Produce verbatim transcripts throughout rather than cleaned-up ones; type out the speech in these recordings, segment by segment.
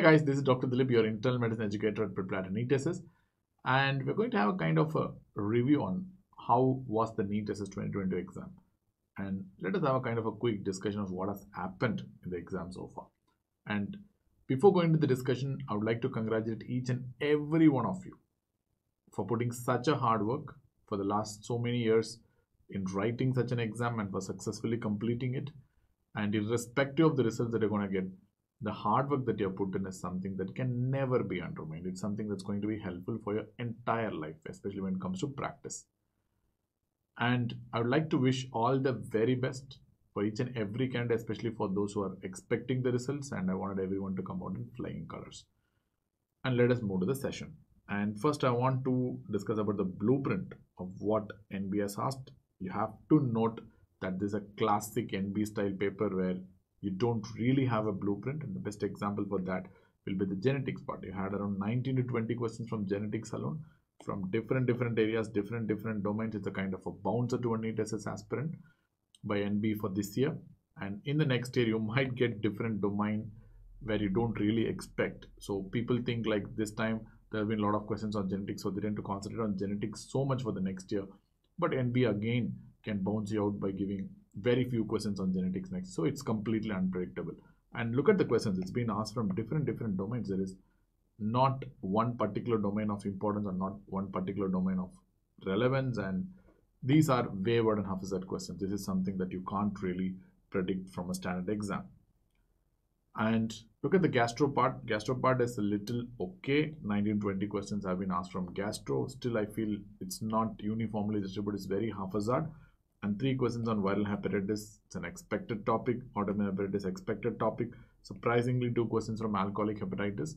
Hi guys, this is Doctor Dilip, your internal medicine educator at PrepLadder NEET S S, and we're going to have a kind of a review on how was the NEET S S twenty twenty-two exam, and let us have a kind of a quick discussion of what has happened in the exam so far. And before going to the discussion, I would like to congratulate each and every one of you for putting such a hard work for the last so many years in writing such an exam and for successfully completing it. And irrespective of the results that you're going to get, the hard work that you have put in is something that can never be undermined. It's something that's going to be helpful for your entire life, especially when it comes to practice. And I would like to wish all the very best for each and every candidate, especially for those who are expecting the results. And I wanted everyone to come out in flying colors. And let us move to the session. And first, I want to discuss about the blueprint of what N B has asked. You have to note that this is a classic N B style paper where you don't really have a blueprint, and the best example for that will be the genetics part. You had around nineteen to twenty questions from genetics alone, from different different areas, different different domains. It's a kind of a bouncer to a NEET S S aspirant by N B for this year, and in the next year you might get different domain where you don't really expect. So people think like this time there have been a lot of questions on genetics, so they tend to concentrate on genetics so much for the next year, but N B again can bounce you out by giving very few questions on genetics next. So it's completely unpredictable. And look at the questions, it's been asked from different different domains. There is not one particular domain of importance or not one particular domain of relevance, and these are wayward and haphazard questions. This is something that you can't really predict from a standard exam. And look at the gastro part. Gastro part is a little okay. nineteen to twenty questions have been asked from gastro. Still, I feel it's not uniformly distributed, it's very haphazard. And three questions on viral hepatitis. It's an expected topic. Autoimmune hepatitis, expected topic. Surprisingly, two questions from alcoholic hepatitis.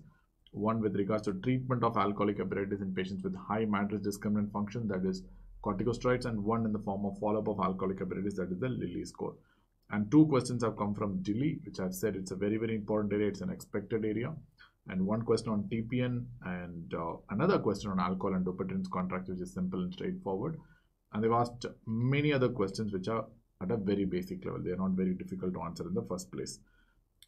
One with regards to treatment of alcoholic hepatitis in patients with high matrix discriminant function, that is corticosteroids, and one in the form of follow-up of alcoholic hepatitis, that is the Lilly score. And two questions have come from Lilly, which I've said it's a very, very important area. It's an expected area. And one question on T P N, and uh, another question on alcohol and dopaminergic contract, which is simple and straightforward. And they've asked many other questions which are at a very basic level. They are not very difficult to answer in the first place.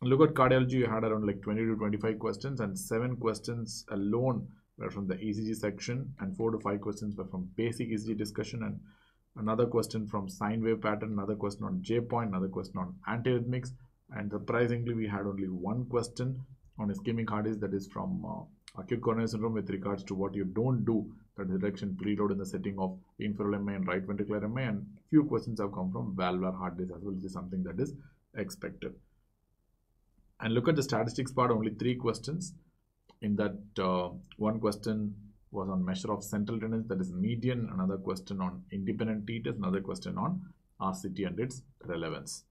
Look at cardiology. You had around like twenty to twenty-five questions, and seven questions alone were from the E C G section, and four to five questions were from basic E C G discussion, and another question from sine wave pattern, another question on J-point, another question on antiarrhythmics, and surprisingly we had only one question on ischemic heart disease, that is from uh, acute coronary syndrome, with regards to what you don't do, that is reduction preload in the setting of inferior M I and right ventricular M I, and few questions have come from valvular heart disease as well, which is something that is expected. And look at the statistics part, only three questions. In that, uh, one question was on measure of central tendency, that is median, another question on independent t-test, another question on R C T and its relevance.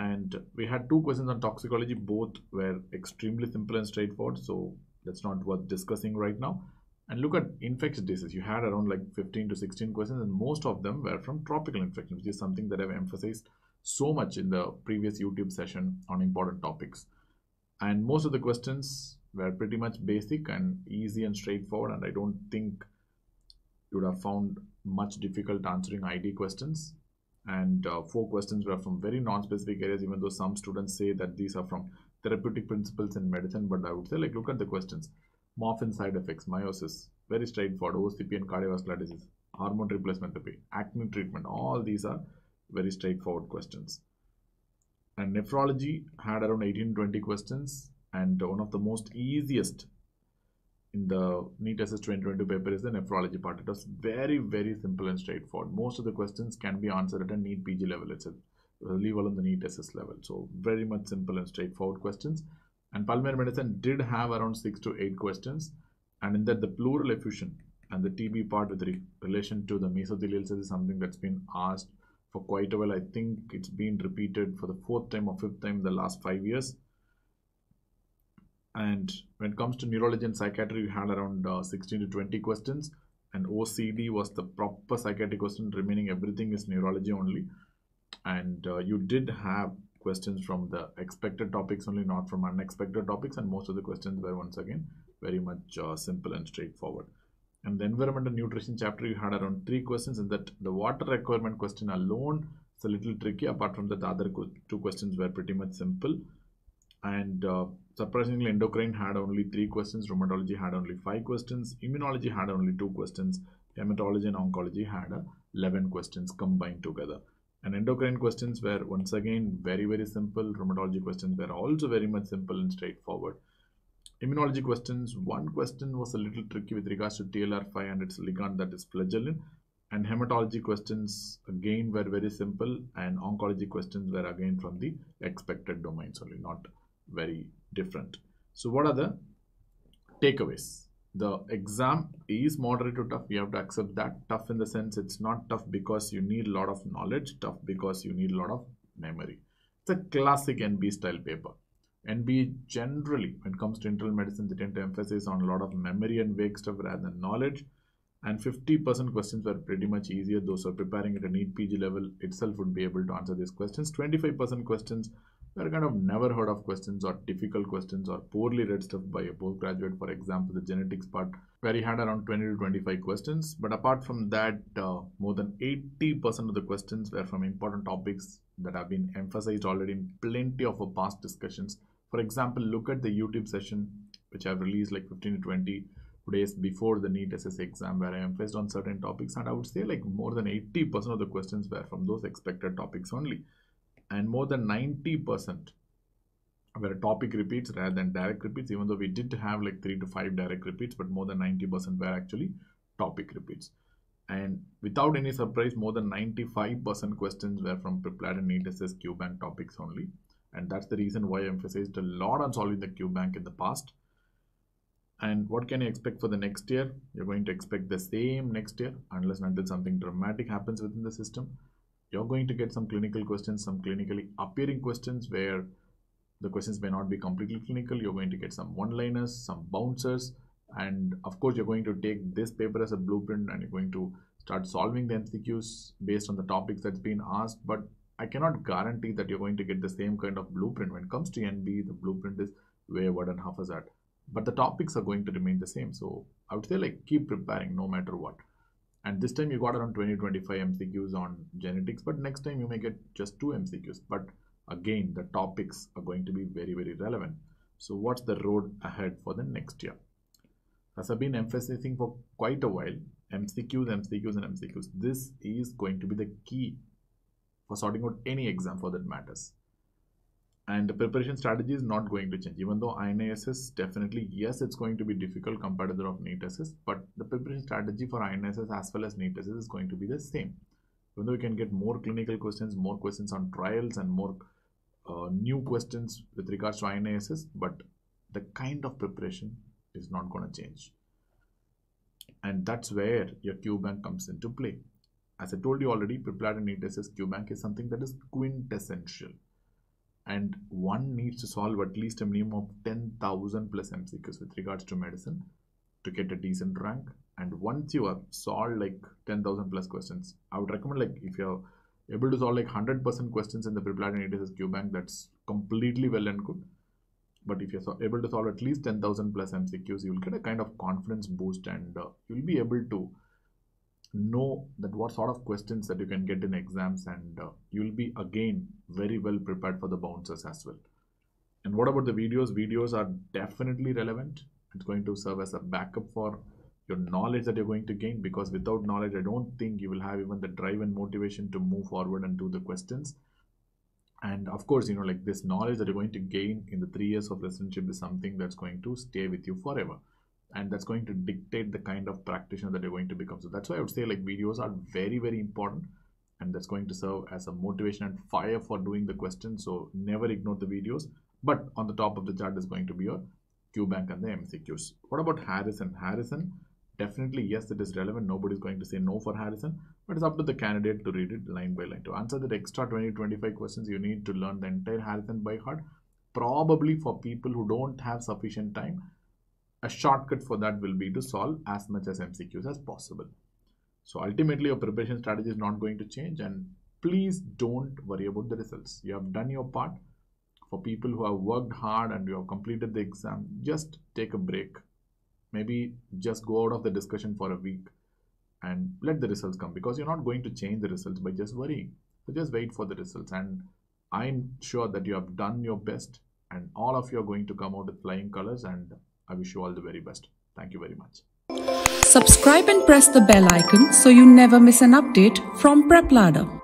And we had two questions on toxicology, both were extremely simple and straightforward, so that's not worth discussing right now. And look at infectious disease. You had around like fifteen to sixteen questions, and most of them were from tropical infections, which is something that I've emphasized so much in the previous YouTube session on important topics. And most of the questions were pretty much basic and easy and straightforward, and I don't think you would have found much difficult answering I D questions. And uh, four questions were from very non-specific areas, even though some students say that these are from therapeutic principles in medicine, but I would say like look at the questions. Morphine side effects, meiosis, very straightforward. O C P and cardiovascular disease, hormone replacement therapy, acne treatment, all these are very straightforward questions. And nephrology had around eighteen to twenty questions, and one of the most easiest in the NEET S S twenty twenty-two paper is the nephrology part. It was very, very simple and straightforward. Most of the questions can be answered at a NEET P G level itself, leave alone the NEET S S level. So very much simple and straightforward questions. And pulmonary medicine did have around six to eight questions, and in that the pleural effusion and the T B part with re relation to the mesothelial cells is something that's been asked for quite a while. I think it's been repeated for the fourth time or fifth time in the last five years. And when it comes to neurology and psychiatry, we had around uh, sixteen to twenty questions, and O C D was the proper psychiatric question, remaining everything is neurology only. And uh, you did have questions from the expected topics only, not from unexpected topics, and most of the questions were once again very much uh, simple and straightforward. And the environment and nutrition chapter, you had around three questions, and that the water requirement question alone is a little tricky. Apart from that, the other two questions were pretty much simple. and uh, surprisingly endocrine had only three questions, rheumatology had only five questions, immunology had only two questions, hematology and oncology had uh, eleven questions combined together. And endocrine questions were once again very very simple, rheumatology questions were also very much simple and straightforward. Immunology questions, one question was a little tricky with regards to T L R five and its ligand, that is flagellin, and hematology questions again were very simple, and oncology questions were again from the expected domains only, not very different. So what are the takeaways? The exam is moderate to tough. You have to accept that. Tough in the sense it's not tough because you need a lot of knowledge, tough because you need a lot of memory. It's a classic N B style paper. N B generally, when it comes to internal medicine, they tend to emphasize on a lot of memory and vague stuff rather than knowledge. And fifty percent questions were pretty much easier. Those who are preparing at a NEET P G level itself would be able to answer these questions. twenty-five percent questions were kind of never heard of questions, or difficult questions, or poorly read stuff by a postgraduate. For example, the genetics part, where he had around twenty to twenty-five questions. But apart from that, uh, more than eighty percent of the questions were from important topics that have been emphasized already in plenty of our past discussions. For example, look at the YouTube session, which I've released like fifteen to twenty days before the NEET S S exam, where I emphasized on certain topics, and I would say like more than eighty percent of the questions were from those expected topics only, and more than ninety percent were topic repeats rather than direct repeats, even though we did have like three to five direct repeats, but more than ninety percent were actually topic repeats. And without any surprise, more than ninety-five percent questions were from PrepLadder NEET S S Q-Bank topics only, and that's the reason why I emphasized a lot on solving the Q-Bank in the past. And what can you expect for the next year? You're going to expect the same next year, unless and until something dramatic happens within the system. You're going to get some clinical questions, some clinically appearing questions where the questions may not be completely clinical. You're going to get some one-liners, some bouncers, and of course, you're going to take this paper as a blueprint and you're going to start solving the M C Qs based on the topics that's been asked. But I cannot guarantee that you're going to get the same kind of blueprint. When it comes to N B, the blueprint is wayward and haphazard, but the topics are going to remain the same. So I would say like keep preparing no matter what. And this time you got around twenty to twenty-five M C Qs on genetics, but next time you may get just two M C Qs. But again, the topics are going to be very, very relevant. So what's the road ahead for the next year? As I've been emphasizing for quite a while, M C Qs, M C Qs and M C Qs. This is going to be the key for sorting out any exam for that matters. And the preparation strategy is not going to change, even though I N I S S definitely, yes, it's going to be difficult compared to that of NEET S S, but the preparation strategy for I N I S S as well as NEET S S is going to be the same. Even though we can get more clinical questions, more questions on trials, and more uh, new questions with regards to I N I S S, but the kind of preparation is not going to change. And that's where your Q-Bank comes into play. As I told you already, PrepLadder NEET S S Q-Bank is something that is quintessential. And one needs to solve at least a minimum of ten thousand plus M C Qs with regards to medicine to get a decent rank. And once you have solved like ten thousand plus questions, I would recommend like if you're able to solve like one hundred percent questions in the PrepLadder NEET S S Q-Bank, that's completely well and good. But if you're able to solve at least ten thousand plus M C Qs, you'll get a kind of confidence boost, and uh, you'll be able to know that what sort of questions that you can get in exams, and uh, you'll be again very well prepared for the bouncers as well. And what about the videos? Videos are definitely relevant. It's going to serve as a backup for your knowledge that you're going to gain, because without knowledge, I don't think you will have even the drive and motivation to move forward and do the questions. And of course, you know, like this knowledge that you're going to gain in the three years of residency is something that's going to stay with you forever. And that's going to dictate the kind of practitioner that you're going to become. So that's why I would say like videos are very, very important. And that's going to serve as a motivation and fire for doing the questions. So never ignore the videos. But on the top of the chart is going to be your Q-Bank and the M C Qs. What about Harrison? Harrison, definitely, yes, it is relevant. Nobody's going to say no for Harrison. But it's up to the candidate to read it line by line. To answer that extra twenty to twenty-five questions, you need to learn the entire Harrison by heart. Probably for people who don't have sufficient time, a shortcut for that will be to solve as much as M C Qs as possible. So ultimately, your preparation strategy is not going to change, and please don't worry about the results. You have done your part. For people who have worked hard and you have completed the exam, just take a break. Maybe just go out of the discussion for a week and let the results come, because you're not going to change the results by just worrying. So just wait for the results, and I'm sure that you have done your best. and all of you are going to come out with flying colors, and I wish you all the very best. Thank you very much. Subscribe and press the bell icon so you never miss an update from PrepLadder.